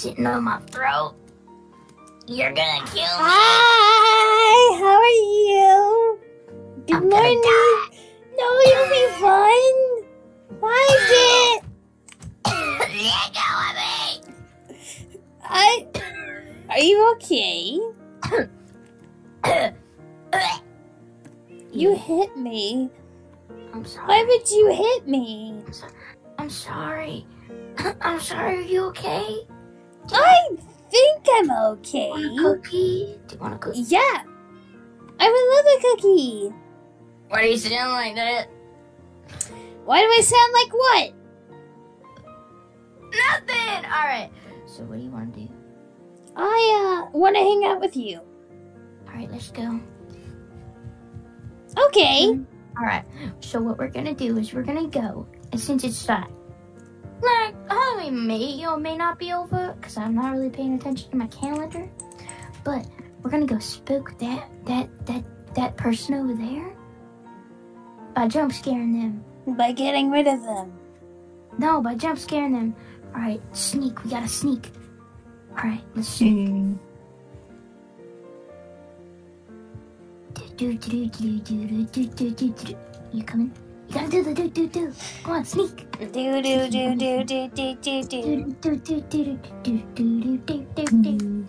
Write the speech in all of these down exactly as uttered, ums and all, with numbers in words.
sitting on my throat. You're gonna kill me. Hi, how are you? Good I'm morning. No, you'll be fine. Why is it? Let go of me. I. Are you okay? You hit me. I'm sorry. Why would you hit me? I'm, so I'm sorry. I'm sorry. Are you okay? I think I'm okay. Do you want a cookie? Do you want a cookie? Yeah. I would love a cookie. Why do you sound like that? Why do I sound like what? Nothing. All right. So what do you want to do? I uh want to hang out with you. All right, let's go. Okay. Mm-hmm. All right. So what we're gonna do is we're gonna go, and since it's uh, like oh, it may or may not be over, cause I'm not really paying attention to my calendar. But we're gonna go spook that that that that person over there by jump scaring them. By getting rid of them. No, by jump scaring them. All right, sneak. We gotta sneak. All right, let's sneak. Mm-hmm. Do, do, do, do, do, do, do, do, do. You coming? You gotta do the do do do. Come on, sneak. Do do do do do do do do do do do do do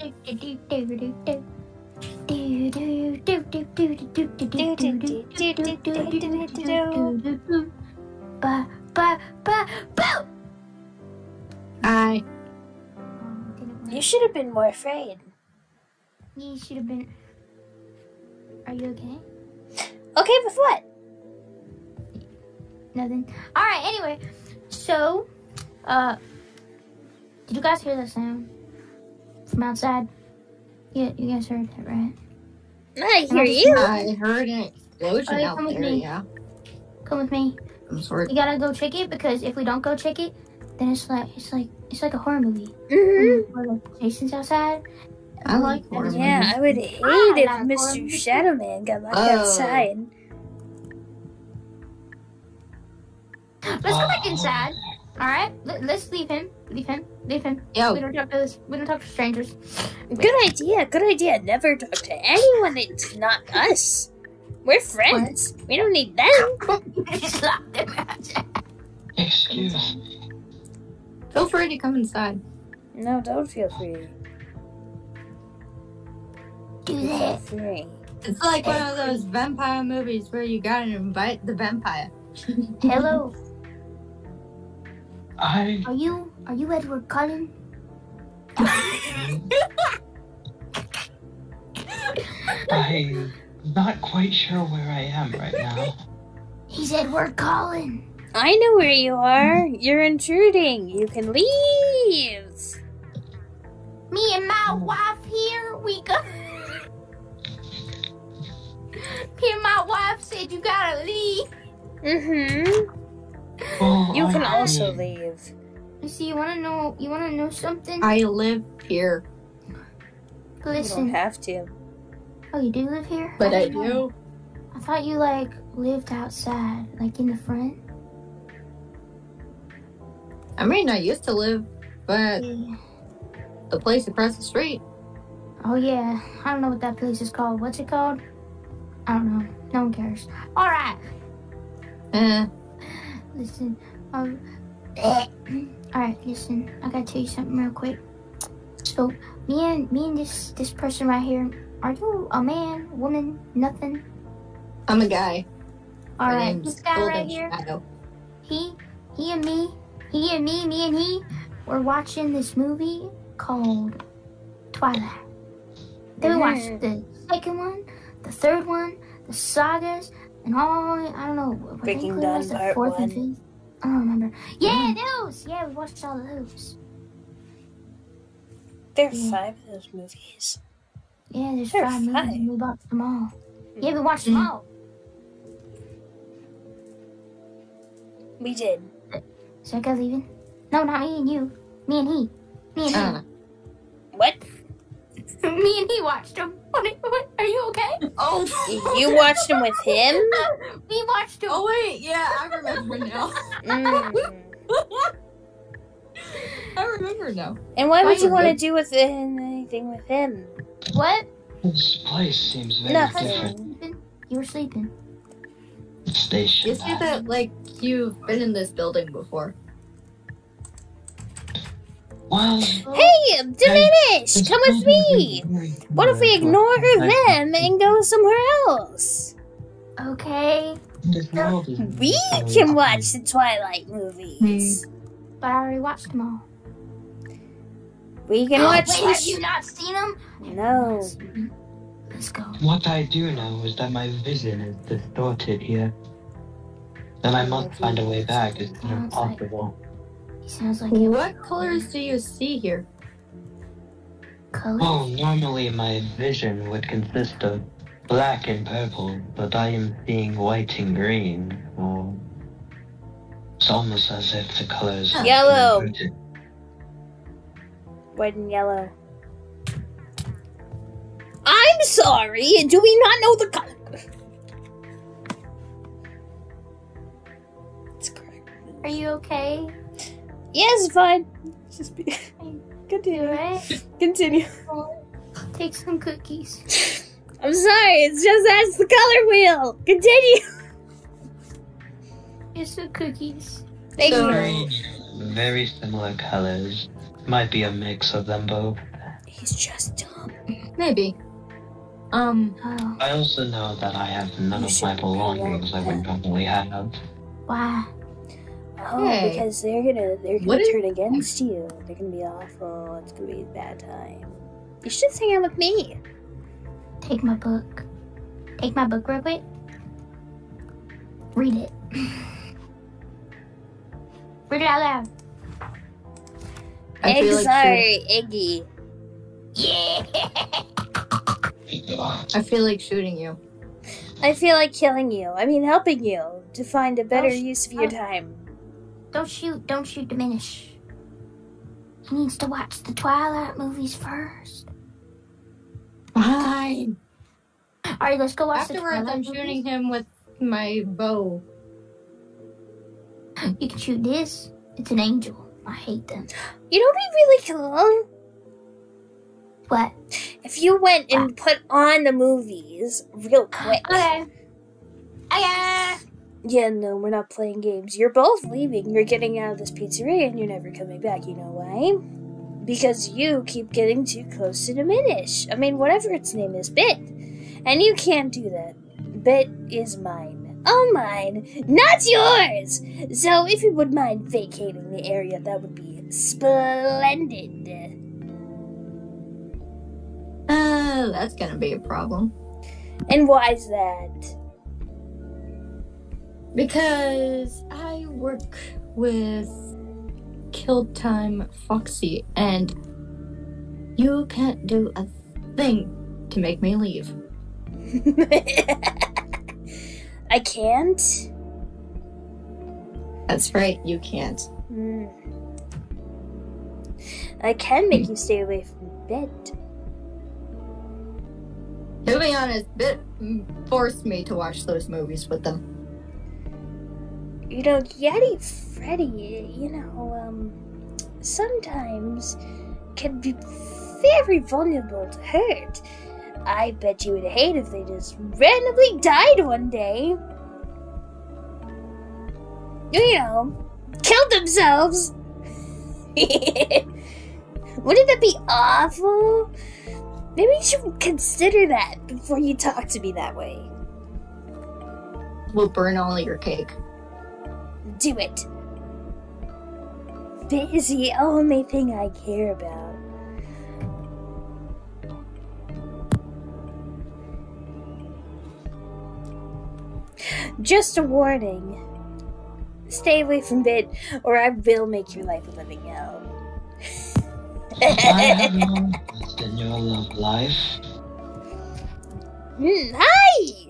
do do. Are you okay? Okay with what? Nothing. All right. Anyway, so, uh, did you guys hear that sound from outside? Yeah, you guys heard that, right? I hear you. I heard an explosion out there. Yeah. Come with me. I'm sorry. You gotta go check it because if we don't go check it, then it's like it's like it's like a horror movie. Mm-hmm. Where like Jason's outside. I like horror Yeah, movies. I would hate I if like Mister Shadow Man got locked oh. outside. Let's go back inside. All right, let's leave him. Leave him. Leave him. Yo. We don't talk to this. We don't talk to strangers. Good idea. Good idea. Never talk to anyone that's not us. We're friends. What? We don't need them. Just locked him outside. Excuse me. Feel free to come inside. No, don't feel free. Do that. It's like one of those vampire movies where you gotta invite the vampire. Hello. I. Are you are you Edward Cullen? I'm not quite sure where I am right now. He's Edward Cullen. I know where you are. You're intruding. You can leave. Me and my wife here. We go. My wife said you gotta leave. Mm-hmm. Oh, you can I also leave. You see, you wanna know? You wanna know something? I live here. Listen, you don't have to. Oh, you do live here? But I, I do. You, I thought you like lived outside, like in the front. I mean, I used to live, but yeah. The place across the street. Oh yeah, I don't know what that place is called. What's it called? I don't know. No one cares. All right. Uh. Listen. Um, all right. Listen. I gotta tell you something real quick. So, me and me and this this person right here. Are you a man, woman, nothing? I'm a guy. All My right. This guy right here. Shadow. He, he and me, he and me, me and he. We're watching this movie called Twilight. Then we watched the second one. The third one, the sagas, and all, I don't know. Breaking Dawn part one. I don't remember. Yeah, mm. those! Yeah, we watched all those. There's yeah. five of those movies. Yeah, there's, there's five, five movies. We watched them all. Yeah, we watched mm. them all. We did. Is that guy leaving? No, not me and you. Me and he. Me and uh. he. What? Me and he watched him. What, what, are you okay? Oh, you watched him with him? We watched him. Oh wait, yeah, I remember now. Mm. I remember now. And why would I you remember. want to do with anything with him? What? This place seems very no, different. You were sleeping. Station. You see that, like, you've been in this building before. Well, hey, Diminish! I, come with me! What if we ignore them and go somewhere else? Okay. No. We can watch the Twilight movies. Hmm. But I already watched them all. We can oh, watch wait, have you not seen them? No. Let's go. What I do know is that my vision is distorted here. And I must find a way back. It's impossible. Sounds like what colors do you see here? Colors? Oh, normally my vision would consist of black and purple, but I am seeing white and green. Or it's almost as if the colors are yellow. White and yellow. I'm sorry, do we not know the color? It's correct. Are you okay? Yes, fine. Just be continue. Right? Continue. Take some cookies. I'm sorry. It's just that's the color wheel. Continue. It's the cookies. Thank so, you. Very, very similar colors. Might be a mix of them both. He's just dumb. Maybe. Um. Oh. I also know that I have none you of my belongings I would normally have. Wow. Oh, hey. Because they're gonna they're gonna what turn is... against you. They're gonna be awful. It's gonna be a bad time. You should just hang out with me. Take my book. Take my book real quick. Read it. Read it out loud. Eggs like are eggy. Yeah. I feel like shooting you. I feel like killing you. I mean, helping you to find a better oh, use of your oh. time. Don't shoot, don't shoot Diminish. He needs to watch the Twilight movies first. Fine. Alright, let's go watch Afterwards, the Twilight movies. Afterwards, I'm shooting him with my bow. You can shoot this. It's an angel. I hate them. You know what would be really cool? What? If you went and what? put on the movies real quick. Okay. Okay. Yeah, no, we're not playing games. You're both leaving. You're getting out of this pizzeria and you're never coming back. You know why? Because you keep getting too close to Diminish. I mean, whatever its name is, Bit. And you can't do that. Bit is mine. Oh, mine. Not yours! So if you would mind vacating the area, that would be splendid. Uh, that's gonna be a problem. And why is that? Because I work with Kill Time Foxy, and you can't do a thing to make me leave. I can't? That's right, you can't. Mm. I can make mm. you stay away from Bit. To be honest, Bit forced me to watch those movies with them. You know, Yeti Freddy, you know, um, sometimes can be very vulnerable to hurt. I bet you would hate if they just randomly died one day. You know, killed themselves. Wouldn't that be awful? Maybe you should consider that before you talk to me that way. We'll burn all your cake. Do it. Bit is the only thing I care about. Just a warning. Stay away from Bit, or I will make your life a living hell. I have no interest in your love life. Mm, hi!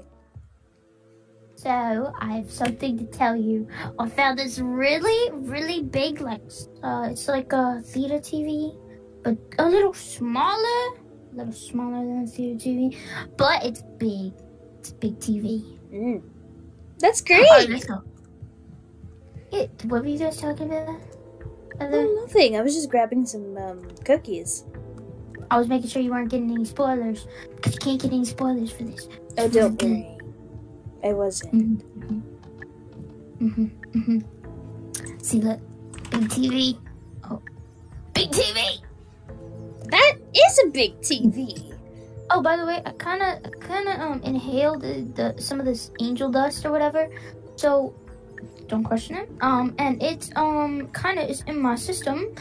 So, I have something to tell you. I found this really, really big, like, uh, it's like a theater T V, but a little smaller, a little smaller than a theater T V, but it's big. It's a big T V. Mm. That's great! Oh, it, what were you guys talking about? Other... Oh, nothing. I was just grabbing some um, cookies. I was making sure you weren't getting any spoilers, because you can't get any spoilers for this. Oh, don't worry. I wasn't. Mm-hmm. Mm-hmm. Mm-hmm. See, look. Big T V. Oh. Big T V! That is a big T V. Oh, by the way, I kind of kind of um inhaled the, the some of this angel dust or whatever. So, don't question it. Um, and it's um kind of is in my system.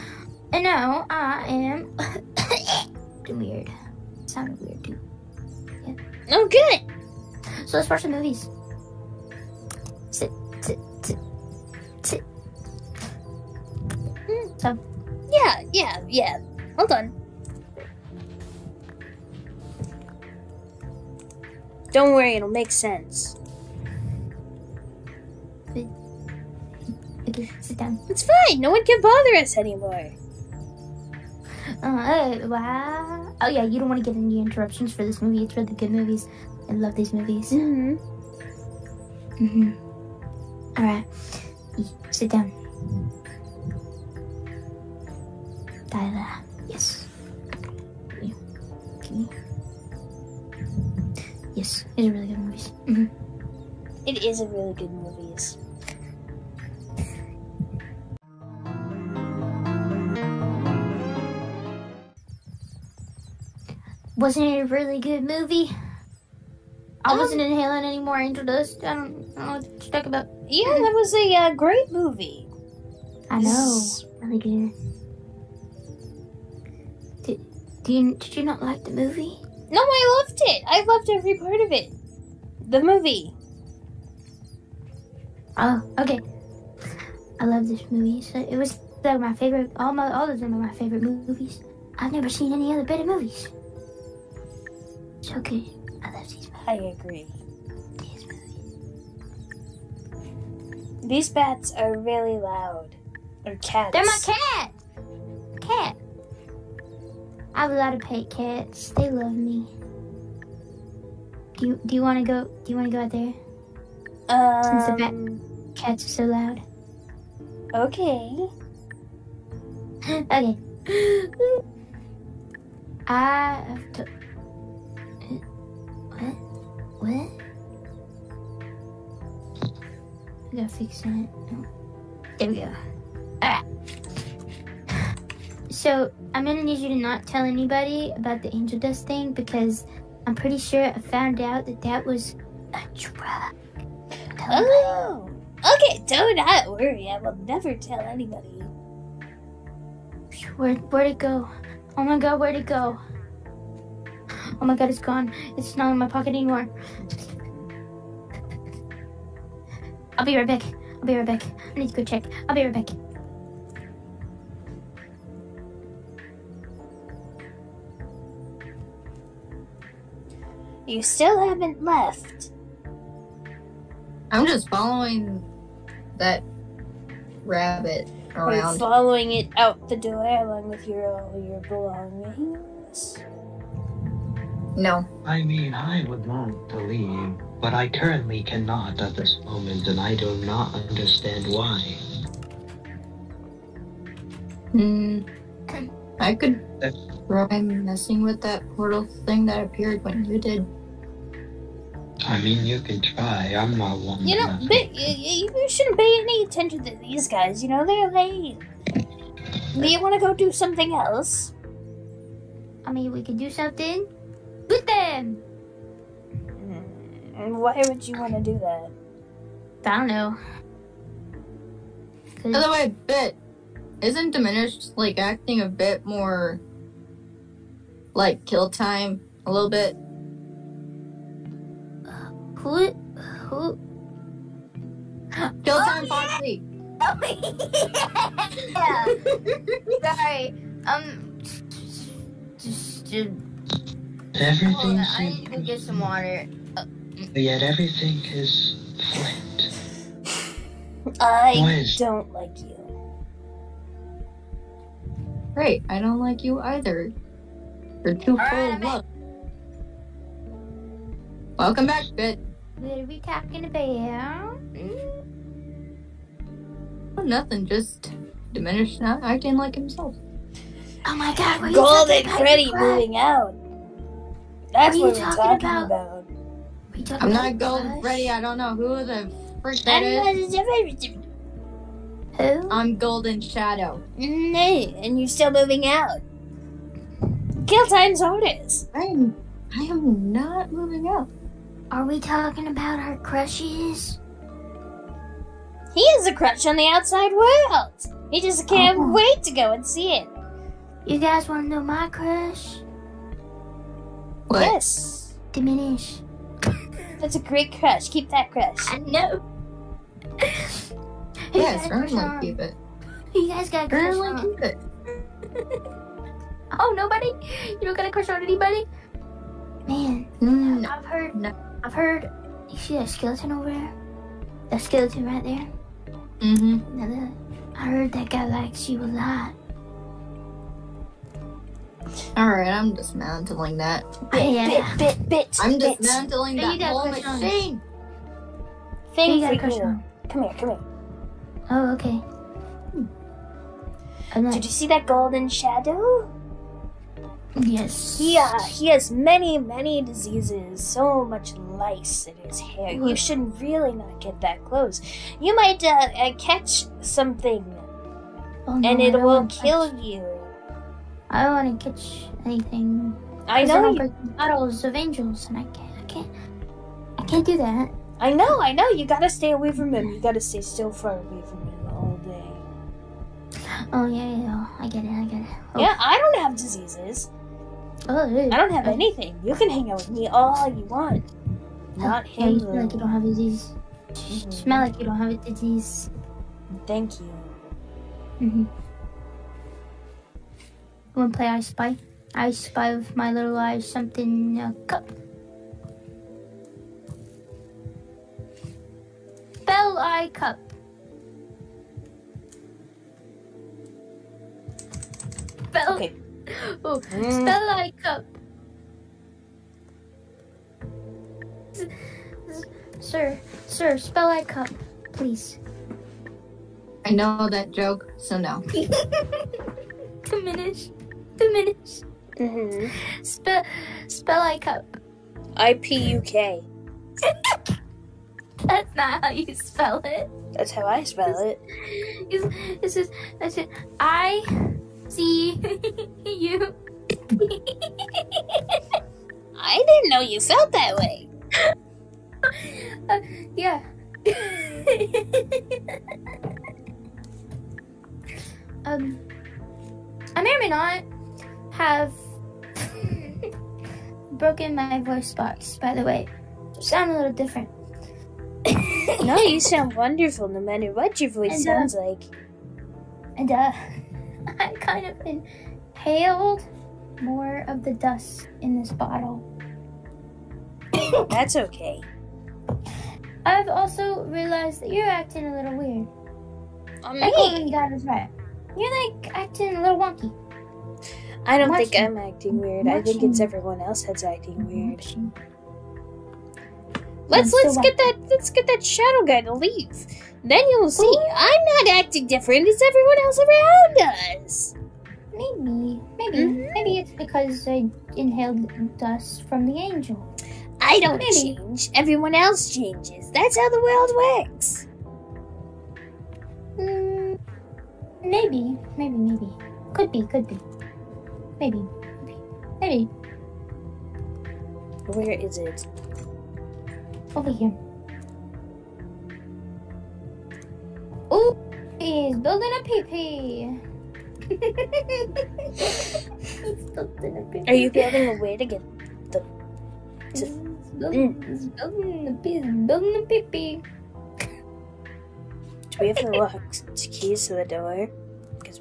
And now I am... weird. It sounded weird, too. Yeah. Oh, good! So let's watch some movies. Sit, sit, sit, sit. Mm, so. Yeah, yeah, yeah. Hold on. Don't worry, it'll make sense. Okay, sit down. It's fine. No one can bother us anymore. Uh, wow. Oh yeah, you don't want to get any interruptions for this movie. It's for the good movies. I love these movies. Mm-hmm. Mm-hmm. Alright. Sit down. Da da da. Yes. Can you? Yes, these are really good movies. Mm-hmm. It is a really good movies. Wasn't it a really good movie? I um, wasn't inhaling any more angel dust. I don't, I don't know what you're talking about. Yeah, that was a uh, great movie. I know. Really good. Did, do you, did you not like the movie? No, I loved it. I loved every part of it. The movie. Oh, okay. I love this movie. So it was like my favorite. All my, all of them are my favorite movies. I've never seen any other better movies. It's okay. I love these movies. I agree. These movies. These bats are really loud. Or cats. They're my cat! Cat. I have a lot of pet cats. They love me. Do you do you wanna go do you wanna go out there? Um Since the bat cats are so loud. Okay. Okay. I have to What? I gotta fix that. Oh. There we go. Alright. So, I'm gonna need you to not tell anybody about the angel dust thing because I'm pretty sure I found out that that was a drug. Oh! Okay, do not worry. I will never tell anybody. Where, where'd it go? Oh my god, where'd it go? Oh my god, it's gone. It's not in my pocket anymore. I'll be right back. I'll be right back. I need to go check. I'll be right back. You still haven't left. I'm just following that rabbit around. You're following it out the door along with your all your belongings. No. I mean, I would want to leave, but I currently cannot at this moment, and I do not understand why. Hmm. I could try messing with that portal thing that appeared when you did. I mean, you can try. I'm not one. You know, but you, you shouldn't pay any attention to these guys. You know, they're lame. They want to go do something else. I mean, we could do something. With them. And why would you want to do that? I don't know. By the way, Bit, isn't Diminish like acting a bit more like kill time a little bit? Who? Who? Kill oh, time, yeah. Foxy. Oh, yeah. Sorry. Um. Just. just Everything oh, I need to go get some water. Uh, yet everything is flipped. I don't like you. Great, I don't like you either. You're too All full of love. Welcome back, Bit. What are we talking about? Oh, nothing, just Diminish not acting like himself. Oh my god, were golden Freddy moving out. That's what we're talking about. I'm not golden Freddy, I don't know who the frick that is. Who? I'm golden Shadow. No, and you're still moving out. Kill time's notice. I am, I am not moving out. Are we talking about our crushes? He is a crush on the outside world. He just can't oh. wait to go and see it. You guys want to know my crush? What? Yes. Diminish. That's a great crush. Keep that crush. I know. Yes, firmly keep it. You guys got a crush on. Firmly keep it. Oh, nobody? You don't got a crush on anybody? Man, mm, I've heard. No. I've heard. You see that skeleton over there? That skeleton right there? Mm-hmm. I heard that guy likes you a lot. Alright, I'm dismantling that. Yeah. Bit, bit, bit, I'm bit. dismantling that whole machine. Things we can. Come here, come here. Oh, okay. Hmm. Did you see that golden Shadow? Yes. He, uh, he has many, many diseases. So much lice in his hair. You should really not get that close. You might uh, uh, catch something, oh, no, and it will kill you. I don't want to catch anything. I know you. Bottles of angels, and I can't, I can't, I can't do that. I know, I know. You gotta stay away from him. You gotta stay so far away from him all day. Oh yeah, yeah. I get it, I get it. Oh. Yeah, I don't have diseases. Oh, dude. I don't have oh. anything. You can hang out with me all you want. Not oh, him. Yeah, you smell like you don't have a disease. Mm-hmm. You smell like you don't have a disease. Thank you. Mm-hmm. You wanna play I Spy? I Spy with my little eye something uh, cup. Bell Eye Cup. Bell. Okay. Oh, mm. Bell Eye Cup. Sir, sir, Spell Eye Cup, please. I know that joke, so no. Diminish. Diminish. Mm-hmm. Spell, spell I cup. I P U K. That's not how you spell it. That's how I spell it. It's just that's it. I C U. I didn't know you felt that way. uh, yeah. um. I may or may not have broken my voice box, by the way. I sound a little different. No, you sound wonderful no matter what your voice and, sounds uh, like. And uh, I kind of inhaled more of the dust in this bottle. That's okay. I've also realized that you're acting a little weird. Oh, me? I think God is right. You're like acting a little wonky. I don't Watching. think I'm acting weird. Watching. I think it's everyone else that's acting weird. Watching. Let's let's get that let's get that shadow guy to leave. Then you'll see. Ooh. I'm not acting different. It's everyone else around us. Maybe, maybe, mm-hmm. maybe it's because I inhaled dust from the angel. I don't maybe. change. Everyone else changes. That's how the world works. Maybe, maybe, maybe. Could be, could be. Maybe, maybe, maybe. Where is it? Over here. Ooh, he's building a pee-pee. He's building a pee-pee. Are you building a way to get the... To... He's building, mm. he's building the pee, he's building a pee-pee. Do we have to lock the keys to the door?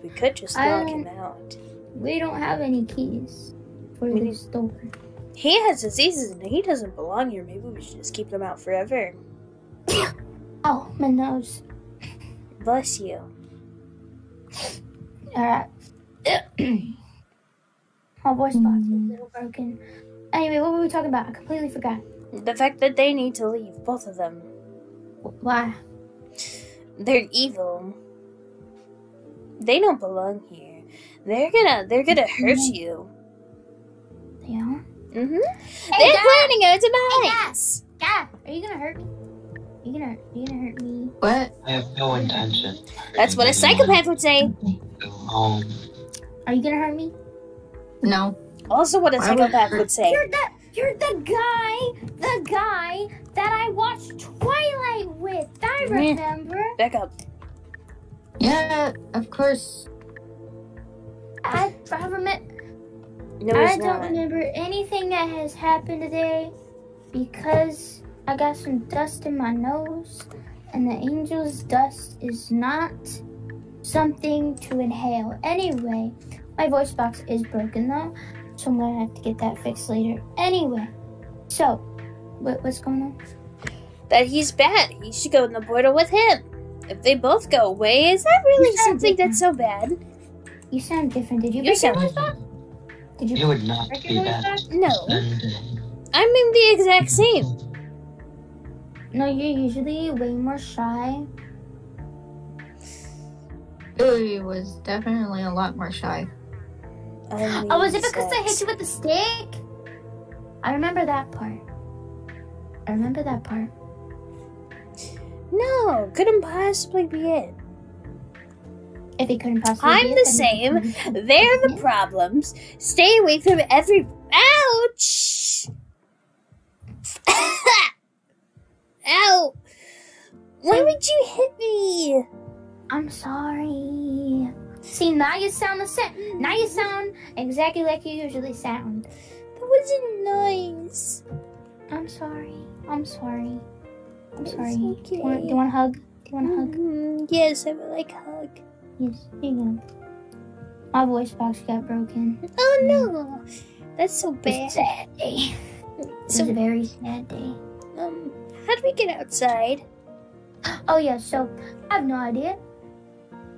We could just lock him out. We don't have any keys for I mean, this door. He has diseases and he doesn't belong here. Maybe we should just keep him out forever. Oh, my nose. Bless you. Alright. My voice box is a little broken. Anyway, what were we talking about? I completely forgot. The fact that they need to leave, both of them. Why? They're evil. they don't belong here. They're gonna they're gonna hurt you. Yeah. Mhm. Hey, they're Dad. planning a demise. Hey, Dad. Dad, are you gonna hurt me? Are you gonna are you gonna hurt me? What? I have no intention. That's what a psychopath would say. Um, are you gonna hurt me? No. Also, what a psychopath would say. You're the you're the guy the guy that I watched Twilight with. I remember. Back up. Yeah, of course. I I remember. No, I don't not. remember anything that has happened today because I got some dust in my nose, and the angel's dust is not something to inhale. Anyway, my voice box is broken though, so I'm gonna have to get that fixed later. Anyway, so what, what's going on? That he's bad. You should go in the border with him. If they both go away, is that really something different. that's so bad? You sound different. Did you break your voice box? Did you it would not break your voice box? No. I'm in the exact same. No, you're usually way more shy. It was definitely a lot more shy. I mean, oh, was it because sex. I hit you with a stick? I remember that part. I remember that part. No, couldn't possibly be it. If it couldn't possibly I'm be it, the same. It They're the it. problems. Stay away from every. Ouch! Ow! Why would you hit me? I'm sorry. See, now you sound the same. Now you sound exactly like you usually sound. That wasn't nice. I'm sorry. I'm sorry. I'm sorry. Okay. Do, you want, do you want a hug? Do you want a hug? Mm-hmm. Yes, I would like a hug. Yes, here you go. My voice box got broken. Oh no, that's so bad. It's a sad day. It's so, a very sad day. Um, how do we get outside? Oh yeah, so I have no idea.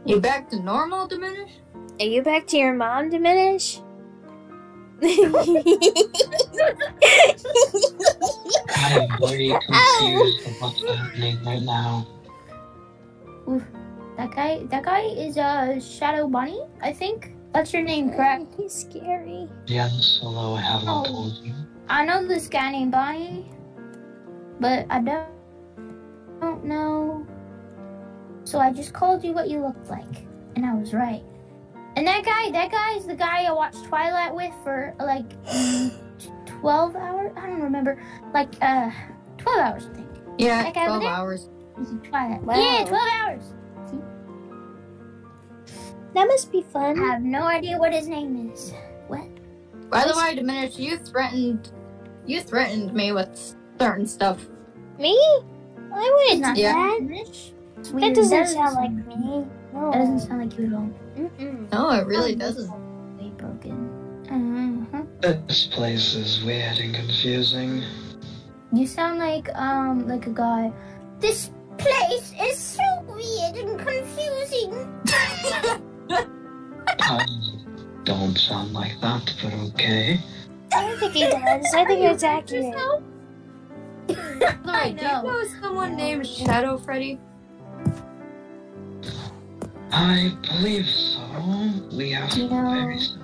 You back to normal, Diminish? Are you back to your mom, Diminish? I'm very confused of what's happening right now. Oof. That guy, that guy is a uh, Shadow Bunny, I think. That's your name, correct? He's scary. Yes, although I haven't oh. told you. I know this guy named Bunny, but I don't, don't know. So I just called you what you looked like, and I was right. And that guy, that guy is the guy I watched Twilight with for like twelve hours. I don't remember, like uh, twelve hours, I think. Yeah, that guy twelve hours. Twilight. Wow. Yeah, twelve hours. That must be fun. I have no idea what his name is. What? By the way, Diminish, you threatened, you threatened me with certain stuff. Me? I wouldn't not yeah. that. That doesn't that sound like me. No. That doesn't sound like you at all. Mm-mm. No, it really doesn't. Way broken. Uh-huh. This place is weird and confusing. You sound like um like a guy. This place is so weird and confusing. I don't sound like that, but okay. I don't think he does. I think it's accurate. Sorry, do you know someone named Shadow Freddy? I believe so. We have you know, very similar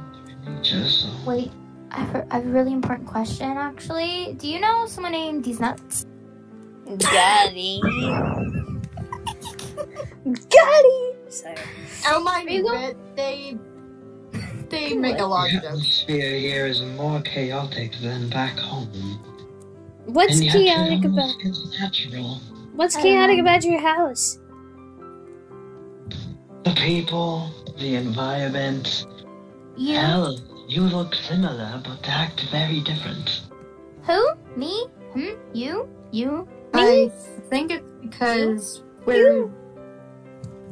natures. So. Wait, I have a really important question, actually. Do you know someone named These Nuts? Daddy. Daddy. Sorry. Oh my god, they they make a lot of jokes. The atmosphere here is more chaotic than back home. What's and chaotic about? Natural. What's chaotic um, about your house? The people, the environment. Yeah. Hell, you look similar but act very different. Who? Me? Hmm? You? You? Me? I think it's because you? we're. You?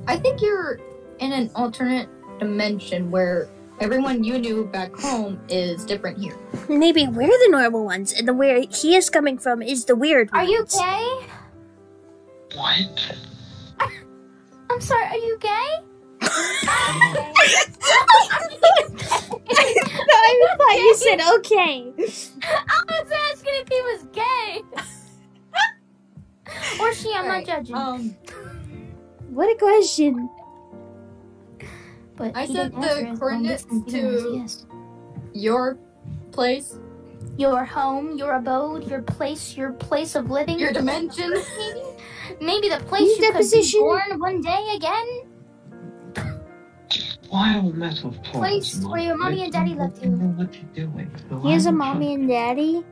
I think you're in an alternate dimension where everyone you knew back home is different here. Maybe we're the normal ones, and the where he is coming from is the weird ones. Are you gay? What? I, I'm sorry, are you gay? No, I thought you said okay. I was asking if he was gay. Or she, I'm All not right. judging. Um, What a question. but I sent the coordinates to yes. your place. Your home, your abode, your place, your place of living. Your dimension. Maybe, maybe the place you could be born one day again. Wild metal place where your mommy and daddy left you. What you doing? He has a mommy and daddy?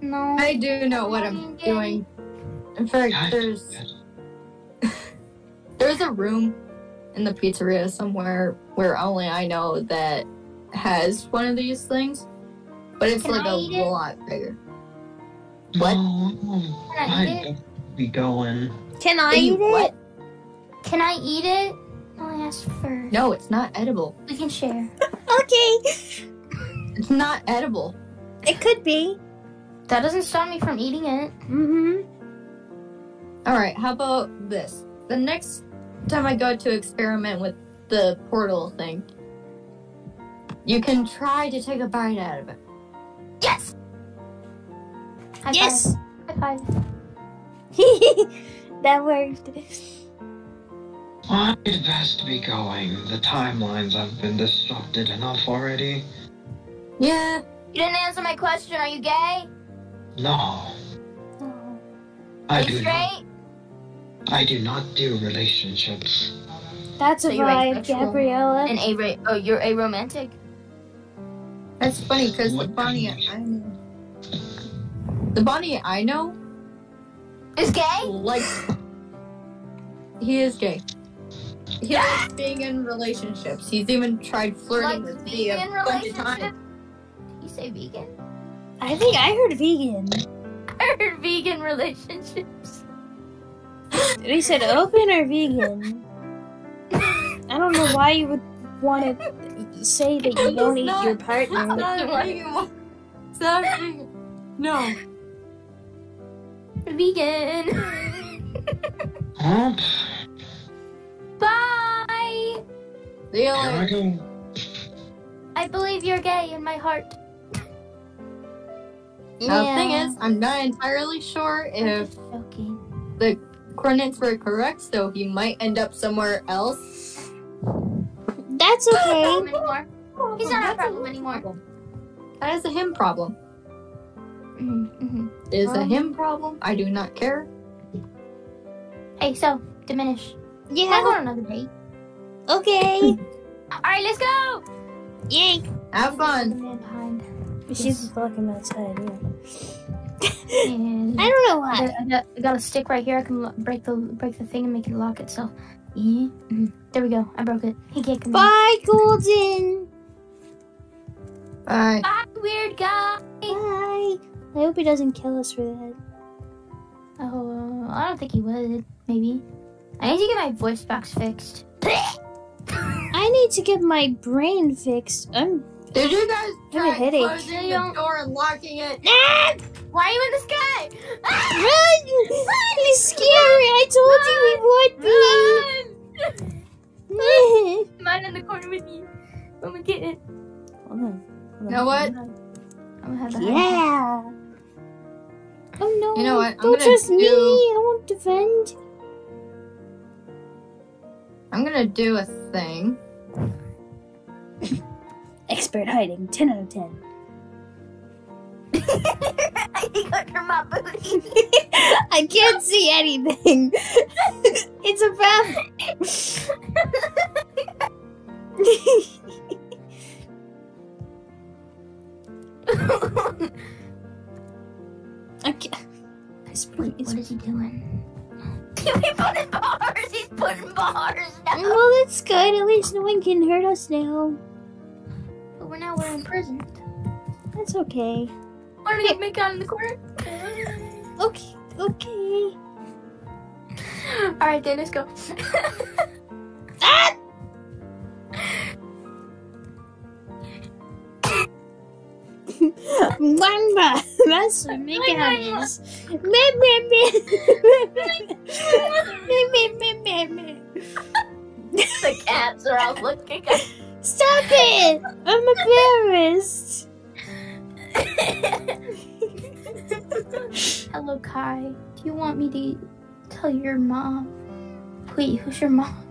No. I do know what I'm doing. In fact, there's there's a room in the pizzeria somewhere where only I know that has one of these things, but it's like a lot bigger. What? Where we going? Can I eat it? Can I eat it? I asked for. No, it's not edible. We can share. Okay. It's not edible. It could be. That doesn't stop me from eating it. Mm-hmm. All right. How about this? The next time I go to experiment with the portal thing, you can try to take a bite out of it. Yes. High yes. Five. High five. That worked. Why is best be going? The timelines have been disrupted enough already. Yeah. You didn't answer my question. Are you gay? No. Oh. I Are you do straight? Not, I do not do relationships. That's so a vibe, Gabriella. And a oh, you're aromantic. That's funny because the Bonnie I know, the Bonnie I know, is gay. Like he is gay. He likes being in relationships. He's even tried flirting like with me a bunch of times. You say vegan? I think I heard vegan. I heard vegan relationships. We said open or vegan. I don't know why you would want to say that you don't eat not, your partner. Not Sorry. No. Vegan. Huh? Bye! See you later. I believe you're gay in my heart. Yeah. The thing is, I'm not entirely sure if the coordinates were correct, so he might end up somewhere else. That's okay. Anymore. He's not our problem anymore. That is a him problem. Mm-hmm. It is a him problem. I do not care. Hey, so, Diminish. Yeah. Can I go on another date? Okay. Alright, let's go! Yay! Have fun! She's just walking outside, yeah. I don't know why. I got, I got a stick right here. I can break the break the thing and make it lock itself. Yeah. There we go. I broke it. He can't come Bye, in. Golden! Bye. Bye, weird guy! Bye! I hope he doesn't kill us for that. Oh, I don't think he would. Maybe. I need to get my voice box fixed. I need to get my brain fixed. I'm. Did you guys try closing the door and locking it? Why are you in the sky? Run! He's scary. I told Run. you he would be. Run. Mine in the corner with you. I'm gonna get it. Hold on. Hold on. You know what? I'm gonna have that. Yeah. Oh no! You know what? I'm Don't trust do... me. I won't defend. I'm gonna do a thing. Expert hiding, ten out of ten. Hiding under my booty. I can't see anything. It's a problem. I can't. I Wait, what is he doing? He's putting bars! He's putting bars now! Well, that's good. At least no one can hurt us now. But we're now we're imprisoned. That's okay. Why don't you make out in the corner? Okay, okay. Alright, then let's go. Ah! Mamba! That's what make it happen. The cats are all looking at me. Stop it! I'm embarrassed. Hello, Kai. Do you want me to tell your mom? Wait, who's your mom?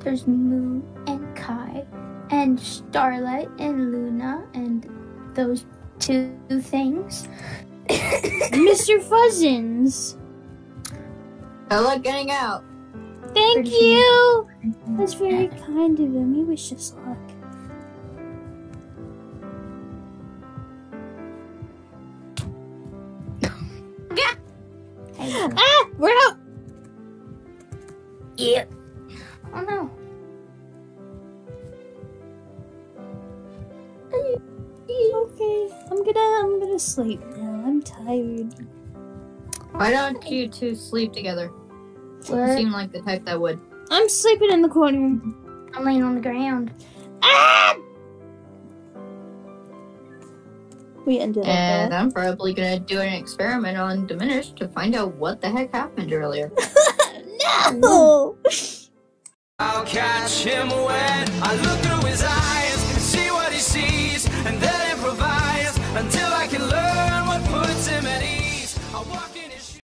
There's Moo and Kai and Starlight and Luna and those two things. Mister Fuzzins. Good luck getting out. Thank Pretty you. Nice. That's very kind of him. He was just luck. Ah! We're out! Yeah. Oh no. Okay. I'm gonna I'm gonna sleep now. I'm tired. Why don't you two sleep together? You seem like the type that would. I'm sleeping in the corner. I'm laying on the ground. Ah! We ended and I'm probably gonna do an experiment on Diminish to find out what the heck happened earlier. No! I'll catch him when I look through his eyes.